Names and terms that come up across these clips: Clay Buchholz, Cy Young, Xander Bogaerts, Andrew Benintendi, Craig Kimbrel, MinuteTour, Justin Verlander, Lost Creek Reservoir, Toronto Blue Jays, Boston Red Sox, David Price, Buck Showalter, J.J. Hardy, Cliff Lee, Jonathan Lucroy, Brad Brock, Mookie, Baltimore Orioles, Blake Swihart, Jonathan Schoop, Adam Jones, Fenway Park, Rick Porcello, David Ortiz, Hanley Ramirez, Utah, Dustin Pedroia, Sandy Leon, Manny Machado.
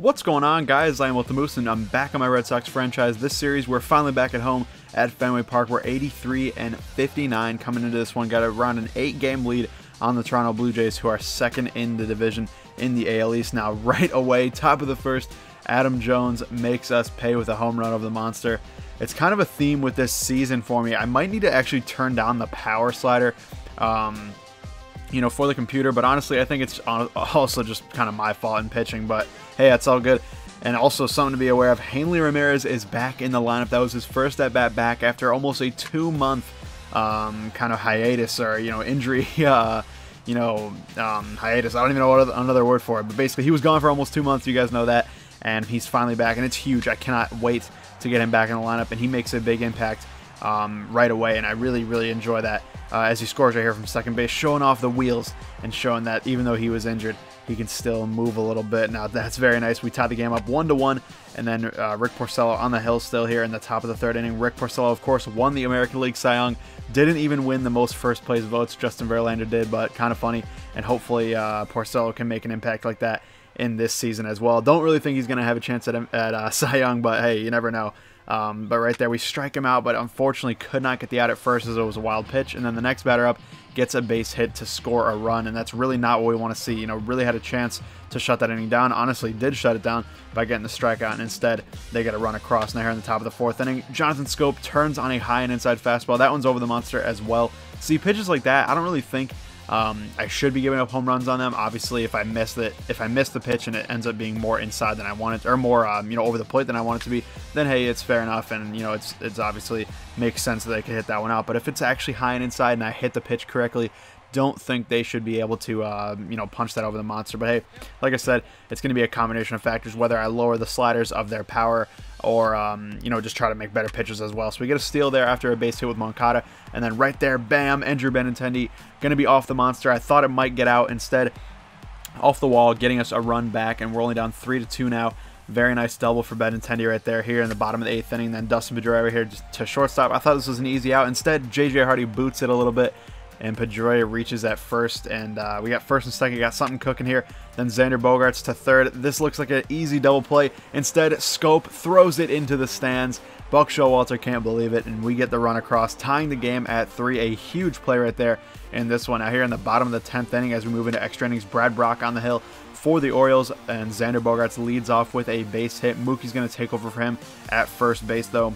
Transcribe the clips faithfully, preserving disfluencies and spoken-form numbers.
What's going on, guys? I am with the Moose, and I'm back on my Red Sox franchise. This series, we're finally back at home at Fenway Park. We're eighty-three and fifty-nine coming into this one. Got around an eight-game lead on the Toronto Blue Jays, who are second in the division in the A L East. Now, right away, top of the first, Adam Jones makes us pay with a home run over the monster. It's kind of a theme with this season for me. I might need to actually turn down the power slider, um, you know, for the computer. But honestly, I think it's also just kind of my fault in pitching. But hey, that's all good. And also something to be aware of, Hanley Ramirez is back in the lineup. That was his first at-bat back after almost a two-month um, kind of hiatus or, you know, injury, uh, you know, um, hiatus. I don't even know what another word for it. But basically, he was gone for almost two months. You guys know that. And he's finally back, and it's huge. I cannot wait to get him back in the lineup, and he makes a big impact um, right away. And I really, really enjoy that uh, as he scores right here from second base, showing off the wheels and showing that even though he was injured, he can still move a little bit. Now, that's very nice. We tie the game up one to one, and then uh, Rick Porcello on the hill still here in the top of the third inning. Rick Porcello, of course, won the American League Cy Young. Didn't even win the most first place votes. Justin Verlander did, but kind of funny. And hopefully uh, Porcello can make an impact like that in this season as well. Don't really think he's going to have a chance at, at uh, Cy Young, but hey, you never know. Um, but right there, we strike him out, but unfortunately could not get the out at first as it was a wild pitch. And then the next batter up gets a base hit to score a run, and that's really not what we want to see. You know, really had a chance to shut that inning down. Honestly, did shut it down by getting the strikeout, and instead they get a run across. Now here in the top of the fourth inning, Jonathan Schoop turns on a high and inside fastball. That one's over the monster as well. See, pitches like that, I don't really think um, I should be giving up home runs on them. Obviously, if I miss it, if I miss the pitch and it ends up being more inside than I want it, or more um, you know, over the plate than I want it to be, then hey, it's fair enough, and you know, it's it's obviously makes sense that they could hit that one out. But if it's actually high and inside and I hit the pitch correctly, don't think they should be able to uh, you know, punch that over the monster. But hey, like I said, it's going to be a combination of factors, whether I lower the sliders of their power or um, you know, just try to make better pitches as well. So we get a steal there after a base hit with Moncada, and then right there, bam, Andrew Benintendi going to be off the monster. I thought it might get out, instead off the wall, getting us a run back, and we're only down three to two now. Very nice double for Benintendi right there here in the bottom of the eighth inning. Then Dustin Pedroia right here to shortstop. I thought this was an easy out. Instead, J J. Hardy boots it a little bit, and Pedroia reaches at first, and uh, we got first and second, got something cooking here. Then Xander Bogaerts to third. This looks like an easy double play. Instead, Schoop throws it into the stands. Buck Showalter can't believe it, and we get the run across, tying the game at three. A huge play right there in this one. Now here in the bottom of the tenth inning, as we move into extra innings, Brad Brock on the hill for the Orioles, and Xander Bogaerts leads off with a base hit. Mookie's going to take over for him at first base, though.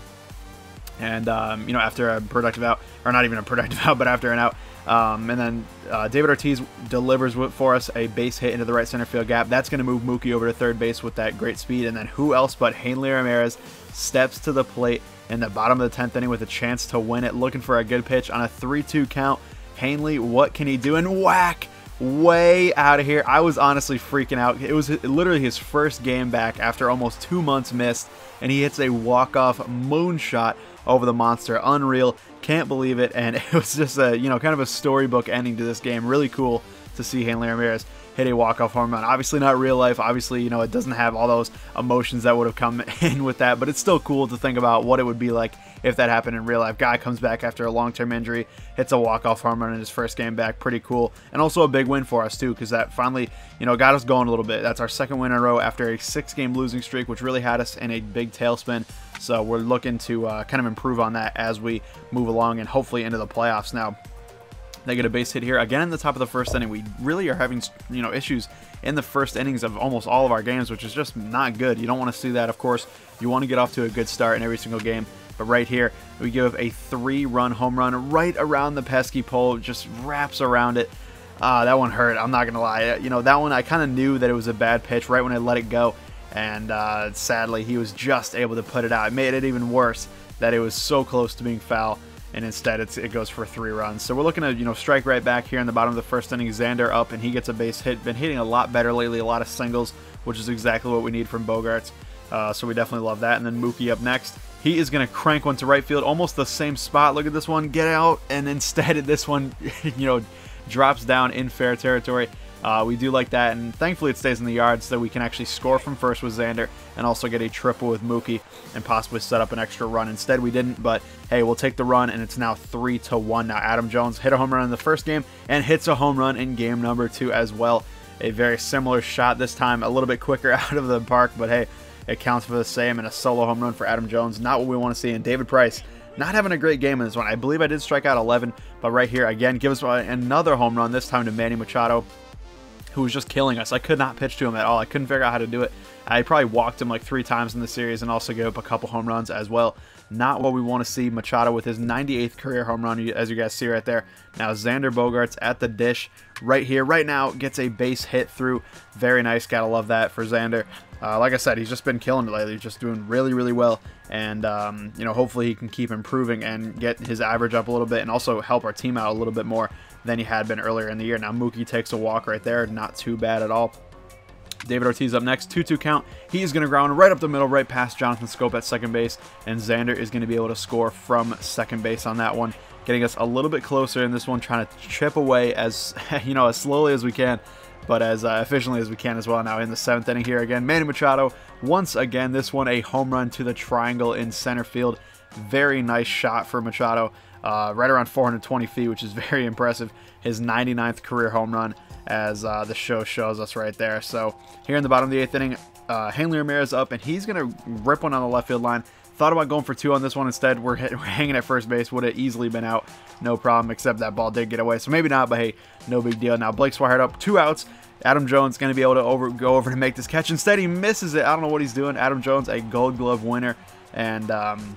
And, um, you know, after a productive out, or not even a productive out, but after an out. Um, and then uh, David Ortiz delivers for us a base hit into the right center field gap. That's going to move Mookie over to third base with that great speed. And then who else but Hanley Ramirez steps to the plate in the bottom of the tenth inning with a chance to win it, looking for a good pitch on a three two count. Hanley, what can he do? And whack! Way out of here. I was honestly freaking out. It was literally his first game back after almost two months missed, and he hits a walk-off moonshot over the monster. Unreal. Can't believe it. And it was just a, you know, kind of a storybook ending to this game. Really cool to see Hanley Ramirez hit a walk-off home run. Obviously not real life. Obviously, you know, it doesn't have all those emotions that would have come in with that, but it's still cool to think about what it would be like if that happened in real life. Guy comes back after a long-term injury, hits a walk-off home run in his first game back. Pretty cool. And also a big win for us, too, because that finally, you know, got us going a little bit. That's our second win in a row after a six-game losing streak, which really had us in a big tailspin. So we're looking to uh, kind of improve on that as we move along and hopefully into the playoffs now. They get a base hit here again in the top of the first inning. We really are having, you know, issues in the first innings of almost all of our games, which is just not good. You don't want to see that, of course. You want to get off to a good start in every single game. But right here, we give a three-run home run right around the pesky pole, just wraps around it. Uh, that one hurt. I'm not going to lie. You know, that one, I kind of knew that it was a bad pitch right when I let it go. And uh, sadly, he was just able to put it out. It made it even worse that it was so close to being foul. And instead, it's, it goes for three runs. So we're looking to, you know, strike right back here in the bottom of the first inning. Xander up, and he gets a base hit. Been hitting a lot better lately, a lot of singles, which is exactly what we need from Bogaerts. Uh, so we definitely love that. And then Mookie up next. He is going to crank one to right field, almost the same spot. Look at this one, get out. And instead, this one, you know, drops down in fair territory. Uh, we do like that, and thankfully it stays in the yard so that we can actually score from first with Xander and also get a triple with Mookie and possibly set up an extra run. Instead, we didn't, but hey, we'll take the run, and it's now three to one. Now, Adam Jones hit a home run in the first game and hits a home run in game number two as well. a very similar shot, this time a little bit quicker out of the park, but hey, it counts for the same, and a solo home run for Adam Jones, not what we want to see. And David Price not having a great game in this one. I believe I did strike out eleven, but right here again gives another home run, this time to Manny Machado, who was just killing us. I could not pitch to him at all. I couldn't figure out how to do it. I probably walked him like three times in the series and also gave up a couple home runs as well. Not what we want to see. Machado with his ninety-eighth career home run, as you guys see right there. Now Xander Bogaerts at the dish right here, right now, gets a base hit through. Very nice. Gotta love that for Xander. Uh, like I said, he's just been killing it lately. He's just doing really, really well. And, um, you know, hopefully he can keep improving and get his average up a little bit and also help our team out a little bit more than he had been earlier in the year. Now Mookie takes a walk right there. Not too bad at all. David Ortiz up next, two two count. He's going to ground right up the middle, right past Jonathan Schoop at second base, and Xander is going to be able to score from second base on that one, getting us a little bit closer in this one, trying to chip away as, you know, as slowly as we can, but as uh, efficiently as we can as well. Now in the seventh inning here again, Manny Machado, once again, this one a home run to the triangle in center field. Very nice shot for Machado, uh, right around four hundred twenty feet, which is very impressive. His ninety-ninth career home run, as uh, the show shows us right there. So here in the bottom of the eighth inning, uh, Hanley Ramirez up, and he's going to rip one on the left field line. Thought about going for two on this one. Instead, we're, hit, we're hanging at first base. Would have easily been out. No problem, except that ball did get away. So maybe not, but hey, no big deal. Now Blake Swihart up, two outs. Adam Jones going to be able to over, go over to make this catch. Instead, he misses it. I don't know what he's doing. Adam Jones, a Gold Glove winner, and um,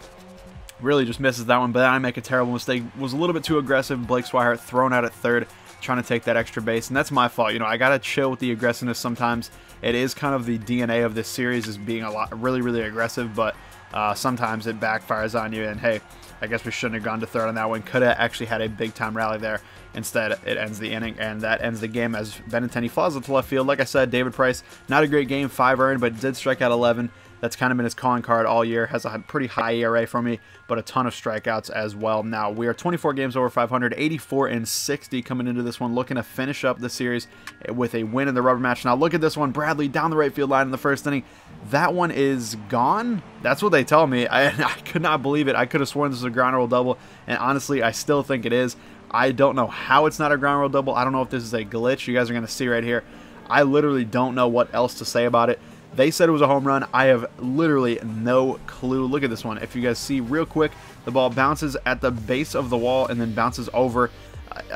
really just misses that one. But then I make a terrible mistake. Was a little bit too aggressive. Blake Swihart thrown out at third, trying to take that extra base, and that's my fault. You know, I gotta chill with the aggressiveness sometimes. It is kind of the D N A of this series, is being a lot really, really aggressive, but uh, sometimes it backfires on you, and hey, I guess we shouldn't have gone to third on that one. Could have actually had a big-time rally there. Instead, it ends the inning, and that ends the game as Benintendi flies up to left field. Like I said, David Price, not a great game, five earned, but did strike out eleven. That's kind of been his calling card all year. Has a pretty high E R A for me, but a ton of strikeouts as well. Now, we are twenty-four games over five hundred, eighty-four and sixty coming into this one, looking to finish up the series with a win in the rubber match. Now, look at this one. Bradley down the right field line in the first inning. That one is gone. That's what they tell me. I, I could not believe it. I could have sworn this was a ground rule double, and honestly, I still think it is. I don't know how it's not a ground rule double. I don't know if this is a glitch. You guys are going to see right here. I literally don't know what else to say about it. They said it was a home run. I have literally no clue. Look at this one. If you guys see real quick, the ball bounces at the base of the wall and then bounces over.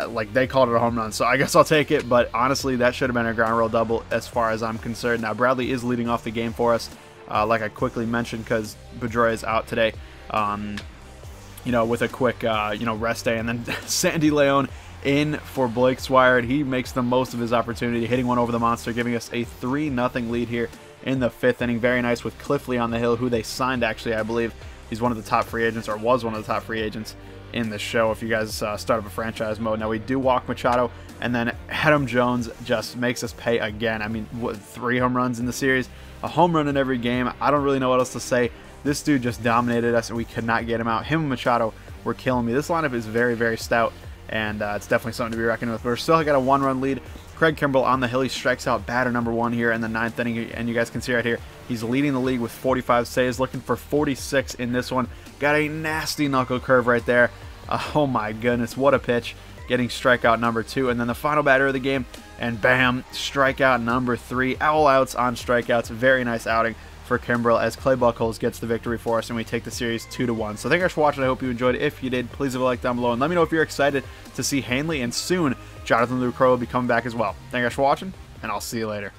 Like, they called it a home run, so I guess I'll take it. But honestly, that should have been a ground rule double as far as I'm concerned. Now, Bradley is leading off the game for us, uh, like I quickly mentioned, because Pedroia is out today, um, you know, with a quick, uh, you know, rest day. And then Sandy Leon in for Blake Swihart. He makes the most of his opportunity, hitting one over the monster, giving us a three nothing lead here in the fifth inning. Very nice with Cliff Lee on the hill, who they signed, actually, I believe. He's one of the top free agents, or was one of the top free agents in the show, if you guys uh, start up a franchise mode. Now, we do walk Machado, and then Adam Jones just makes us pay again. I mean, what, three home runs in the series, a home run in every game. I don't really know what else to say. This dude just dominated us, and we could not get him out. Him and Machado were killing me. This lineup is very, very stout, and uh, it's definitely something to be reckoned with. But we're still got a one-run lead. Craig Kimbrel on the hill. He strikes out batter number one here in the ninth inning, and you guys can see right here, he's leading the league with forty-five saves, looking for forty-six in this one. Got a nasty knuckle curve right there. Oh my goodness, what a pitch. Getting strikeout number two, and then the final batter of the game, and bam, strikeout number three. All outs on strikeouts. Very nice outing for Kimbrel as Clay Buchholz gets the victory for us, and we take the series two to one. So thank you guys for watching. I hope you enjoyed. If you did, please leave a like down below and let me know if you're excited to see Hanley, and soon Jonathan Lucroy will be coming back as well. Thank you guys for watching, and I'll see you later.